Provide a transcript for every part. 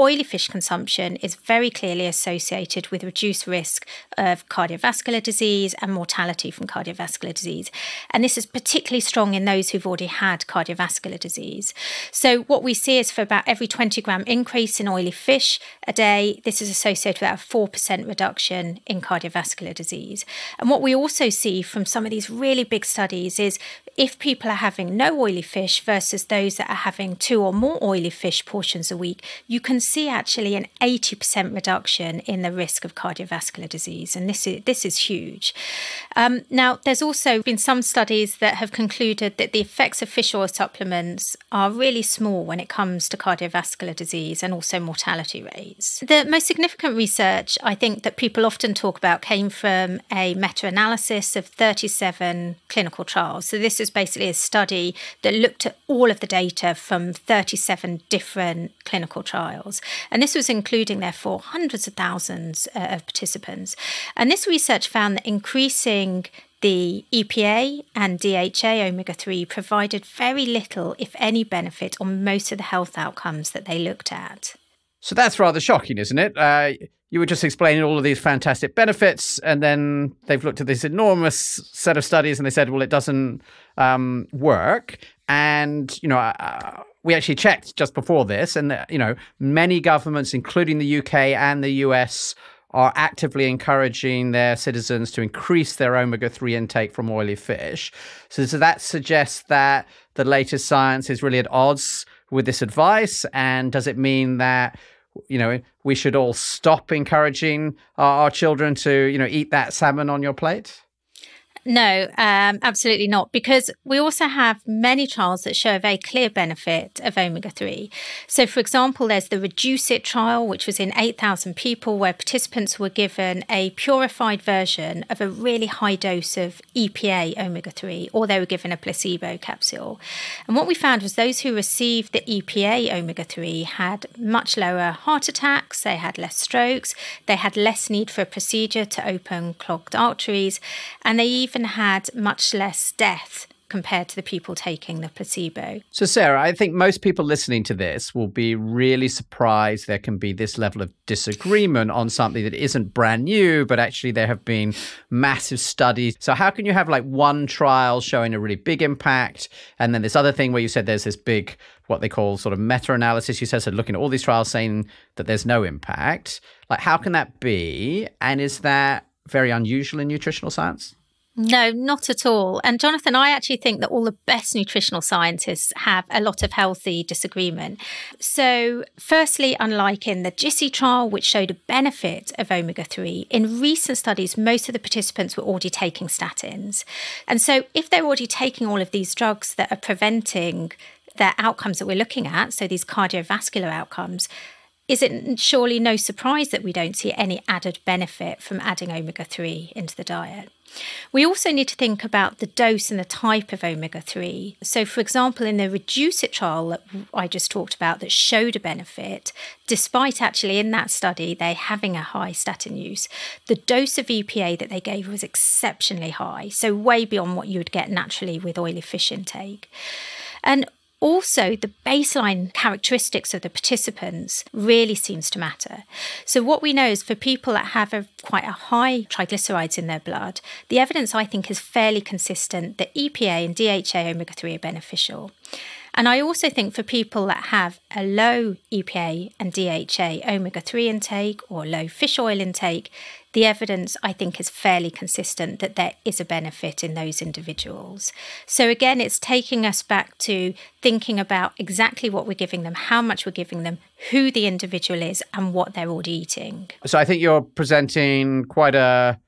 oily fish consumption is very clearly associated with reduced risk of cardiovascular disease and mortality from cardiovascular disease. And this is particularly strong in those who've already had cardiovascular disease. So what we see is for about every 20 gram increase in oily fish a day, this is associated with a 4% reduction in cardiovascular disease. And what we also see from some of these really big studies is if people are having no oily fish versus those that are having 2 or more oily fish portions a week, you can see actually an 80% reduction in the risk of cardiovascular disease. And this is huge. Now, there's also been some studies that have concluded that the effects of fish oil supplements are really small when it comes to cardiovascular disease and also mortality rates. The most significant research, I think, that people often talk about came from a meta-analysis of 37 clinical trials. So this is basically a study that looked at all of the data from 37 different clinical trials. And this was including, therefore, hundreds of thousands of participants. And this research found that increasing the EPA and DHA omega-3 provided very little, if any, benefit on most of the health outcomes that they looked at. So that's rather shocking, isn't it? You were just explaining all of these fantastic benefits, and then they've looked at this enormous set of studies and they said, well, it doesn't work. And, you know, we actually checked just before this and, you know, many governments, including the UK and the US, are actively encouraging their citizens to increase their omega-3 intake from oily fish. So that suggests that the latest science is really at odds with this advice. And does it mean that, you know, we should all stop encouraging our children to, you know, eat that salmon on your plate? No, absolutely not, because we also have many trials that show a very clear benefit of omega-3. So, for example, there's the REDUCE-IT trial, which was in 8,000 people, where participants were given a purified version of a really high dose of EPA omega-3, or they were given a placebo capsule. And what we found was those who received the EPA omega-3 had much lower heart attacks, they had less strokes, they had less need for a procedure to open clogged arteries, and they even had much less death compared to the people taking the placebo. So, Sarah, I think most people listening to this will be really surprised there can be this level of disagreement on something that isn't brand new, but actually there have been massive studies. So how can you have like one trial showing a really big impact? And then this other thing where you said there's this big, what they call sort of meta-analysis, you said, so looking at all these trials saying that there's no impact. Like, how can that be? And is that very unusual in nutritional science? No, not at all. And Jonathan, I actually think that all the best nutritional scientists have a lot of healthy disagreement. So firstly, unlike in the GISI trial, which showed a benefit of omega-3, in recent studies, most of the participants were already taking statins. And so if they're already taking all of these drugs that are preventing the outcomes that we're looking at, so these cardiovascular outcomes, is it surely no surprise that we don't see any added benefit from adding omega-3 into the diet? We also need to think about the dose and the type of omega-3. So, for example, in the REDUCE-IT trial that I just talked about that showed a benefit, despite actually in that study they having a high statin use, the dose of EPA that they gave was exceptionally high, so way beyond what you would get naturally with oily fish intake. And also, the baseline characteristics of the participants really seems to matter. So what we know is for people that have quite a high triglycerides in their blood, the evidence, I think, is fairly consistent that EPA and DHA omega-3 are beneficial. And I also think for people that have a low EPA and DHA omega-3 intake or low fish oil intake, the evidence, I think, is fairly consistent that there is a benefit in those individuals. So again, it's taking us back to thinking about exactly what we're giving them, how much we're giving them, who the individual is and what they're already eating. So I think you're presenting quite a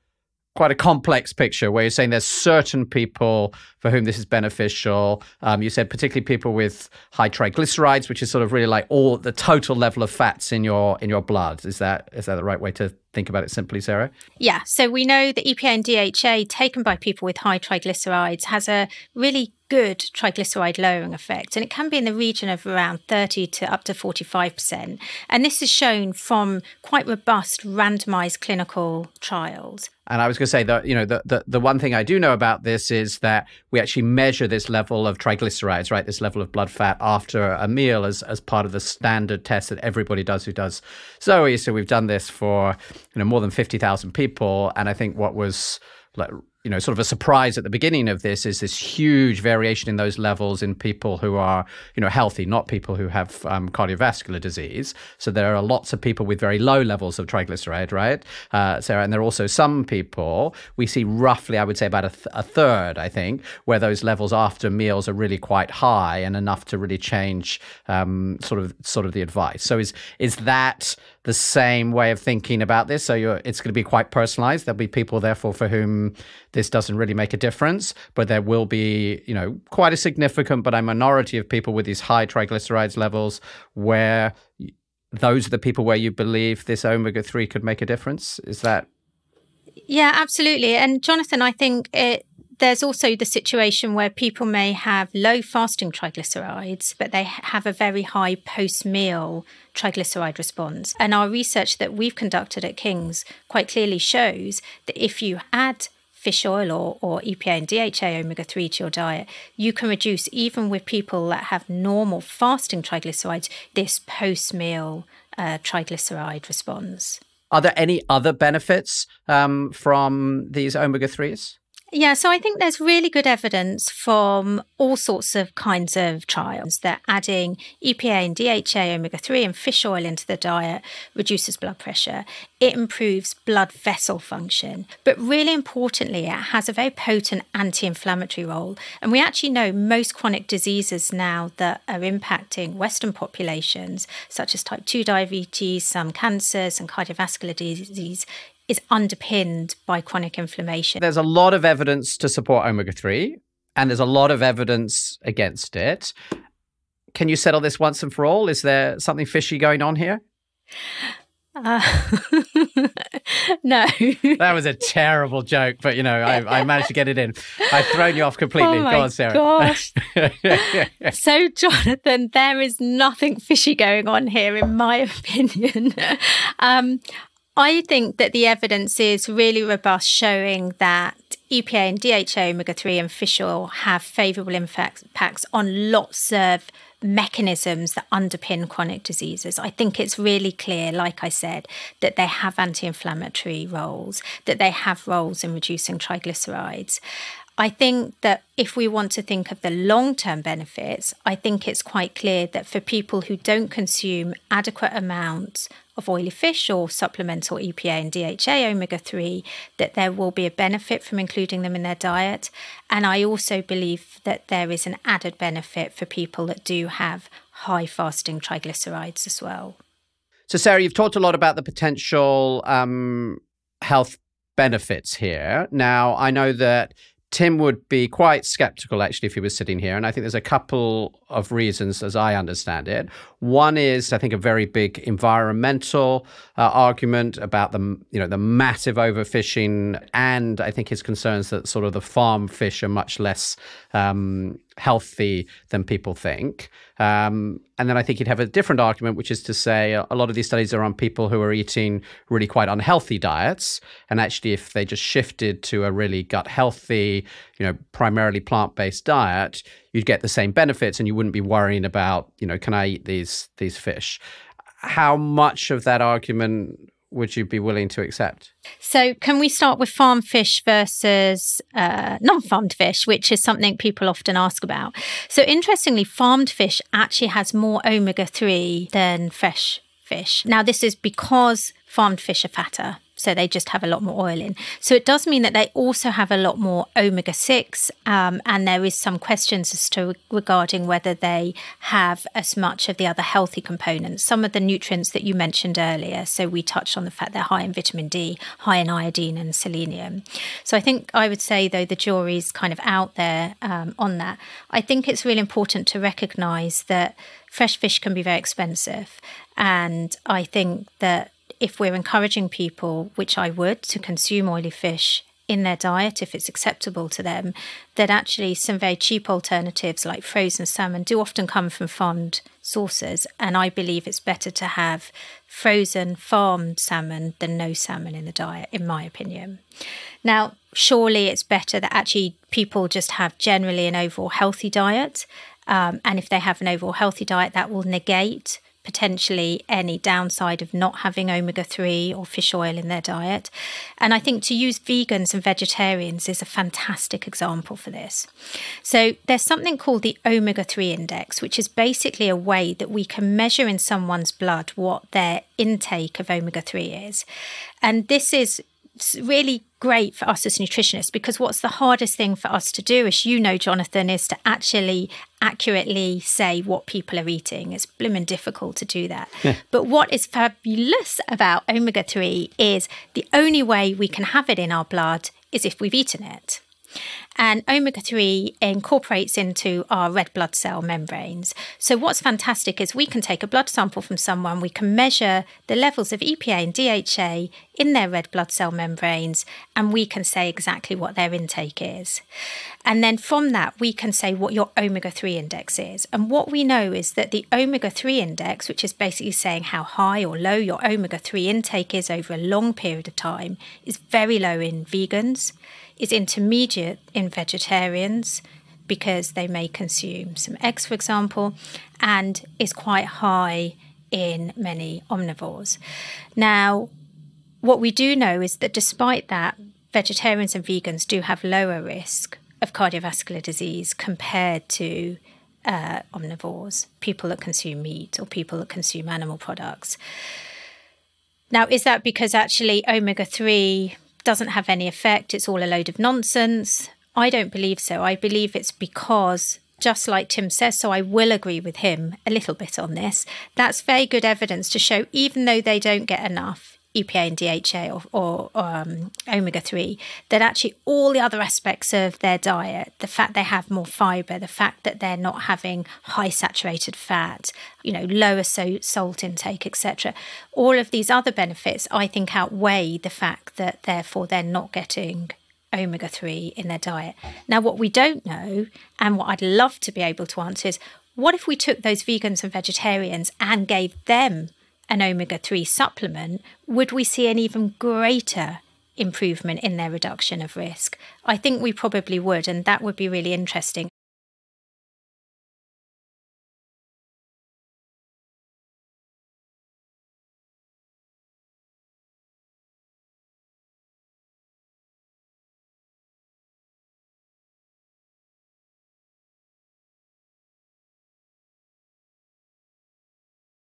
complex picture where you're saying there's certain people for whom this is beneficial. You said particularly people with high triglycerides, which is sort of really like all the total level of fats in your blood. Is that the right way to think about it simply, Sarah? Yeah. So we know that EPA and DHA taken by people with high triglycerides has a really good triglyceride lowering effect, and it can be in the region of around 30 to up to 45%. And this is shown from quite robust randomized clinical trials. And I was going to say that, you know, the one thing I do know about this is that we actually measure this level of triglycerides, right, this level of blood fat after a meal as part of the standard test that everybody does who does Zoe. So we've done this for, you know, more than 50,000 people. And I think what was, like, you know, sort of a surprise at the beginning of this is this huge variation in those levels in people who are, you know, healthy, not people who have cardiovascular disease. So there are lots of people with very low levels of triglyceride, right? And there are also some people, we see roughly, I would say about a third, I think, where those levels after meals are really quite high and enough to really change sort of the advice. So is that the same way of thinking about this? So it's going to be quite personalized. There'll be people, therefore, for whom this doesn't really make a difference, but there will be, you know, quite a significant, but a minority of people with these high triglycerides levels where those are the people where you believe this omega-3 could make a difference. Is that? Yeah, absolutely. And Jonathan, I think there's also the situation where people may have low fasting triglycerides, but they have a very high post-meal triglyceride response. And our research that we've conducted at King's quite clearly shows that if you add fish oil or EPA and DHA omega-3 to your diet, you can reduce, even with people that have normal fasting triglycerides, this post-meal triglyceride response. Are there any other benefits from these omega-3s? Yeah, so I think there's really good evidence from all sorts of kinds of trials that adding EPA and DHA omega-3 and fish oil into the diet reduces blood pressure. It improves blood vessel function. But really importantly, it has a very potent anti-inflammatory role. And we actually know most chronic diseases now that are impacting Western populations, such as type 2 diabetes, some cancers and cardiovascular disease, is underpinned by chronic inflammation. There's a lot of evidence to support omega-3, and there's a lot of evidence against it. Can you settle this once and for all? Is there something fishy going on here? No. That was a terrible joke, but, you know, I managed to get it in. I've thrown you off completely. Oh my Go on, Sarah. Gosh. So, Jonathan, there is nothing fishy going on here, in my opinion. I think that the evidence is really robust, showing that EPA and DHA omega-3 and fish oil have favourable impacts on lots of mechanisms that underpin chronic diseases. I think it's really clear, like I said, that they have anti-inflammatory roles, that they have roles in reducing triglycerides. I think that if we want to think of the long-term benefits, I think it's quite clear that for people who don't consume adequate amounts of oily fish or supplemental EPA and DHA omega-3, that there will be a benefit from including them in their diet. And I also believe that there is an added benefit for people that do have high fasting triglycerides as well. So, Sarah, you've talked a lot about the potential health benefits here. Now, I know that Tim would be quite skeptical, actually, if he was sitting here. And I think there's a couple of reasons, as I understand it. One is, I think, a very big environmental argument about the massive overfishing, and I think his concerns that sort of the farm fish are much less healthy than people think. And then I think he'd have a different argument, which is to say a lot of these studies are on people who are eating really quite unhealthy diets. And actually, if they just shifted to a really gut healthy, you know, primarily plant-based diet, you'd get the same benefits and you wouldn't be worrying about, you know, can I eat these fish? How much of that argument would you be willing to accept? So can we start with farm fish versus non-farmed fish, which is something people often ask about? So interestingly, farmed fish actually has more omega-3 than fresh fish. Now, this is because farmed fish are fatter, so they just have a lot more oil in. So it does mean that they also have a lot more omega-6, and there is some questions as to regarding whether they have as much of the other healthy components, some of the nutrients that you mentioned earlier. So we touched on the fact they're high in vitamin D, high in iodine and selenium. So I think I would say, though, the jury's kind of out there on that. I think it's really important to recognise that fresh fish can be very expensive, and I think that if we're encouraging people, which I would, to consume oily fish in their diet, if it's acceptable to them, that actually some very cheap alternatives like frozen salmon do often come from farmed sources. And I believe it's better to have frozen farmed salmon than no salmon in the diet, in my opinion. Now, surely it's better that actually people just have generally an overall healthy diet. And if they have an overall healthy diet, that will negate potentially any downside of not having omega-3 or fish oil in their diet. And I think to use vegans and vegetarians is a fantastic example for this. So there's something called the omega-3 index, which is basically a way that we can measure in someone's blood what their intake of omega-3 is. And this is really great for us as nutritionists, because what's the hardest thing for us to do, as you know, Jonathan, is to actually accurately say what people are eating. It's blooming difficult to do that. Yeah. But what is fabulous about omega-3 is the only way we can have it in our blood is if we've eaten it. And omega-3 incorporates into our red blood cell membranes. So what's fantastic is we can take a blood sample from someone, we can measure the levels of EPA and DHA in their red blood cell membranes, and we can say exactly what their intake is. And then from that, we can say what your omega-3 index is. And what we know is that the omega-3 index, which is basically saying how high or low your omega-3 intake is over a long period of time, is very low in vegans, is intermediate in vegetarians because they may consume some eggs, for example, and is quite high in many omnivores. Now, what we do know is that despite that, vegetarians and vegans do have lower risk of cardiovascular disease compared to omnivores, people that consume meat or people that consume animal products. Now, is that because actually omega-3 doesn't have any effect, it's all a load of nonsense? I don't believe so. I believe it's because, just like Tim says, so I will agree with him a little bit on this, that's very good evidence to show even though they don't get enough EPA and DHA or omega-3, that actually all the other aspects of their diet, the fact they have more fibre, the fact that they're not having high saturated fat, you know, lower salt intake, etc., all of these other benefits I think outweigh the fact that therefore they're not getting omega-3 in their diet. Now, what we don't know, and what I'd love to be able to answer, is what if we took those vegans and vegetarians and gave them an omega-3 supplement? Would we see an even greater improvement in their reduction of risk? I think we probably would, and that would be really interesting.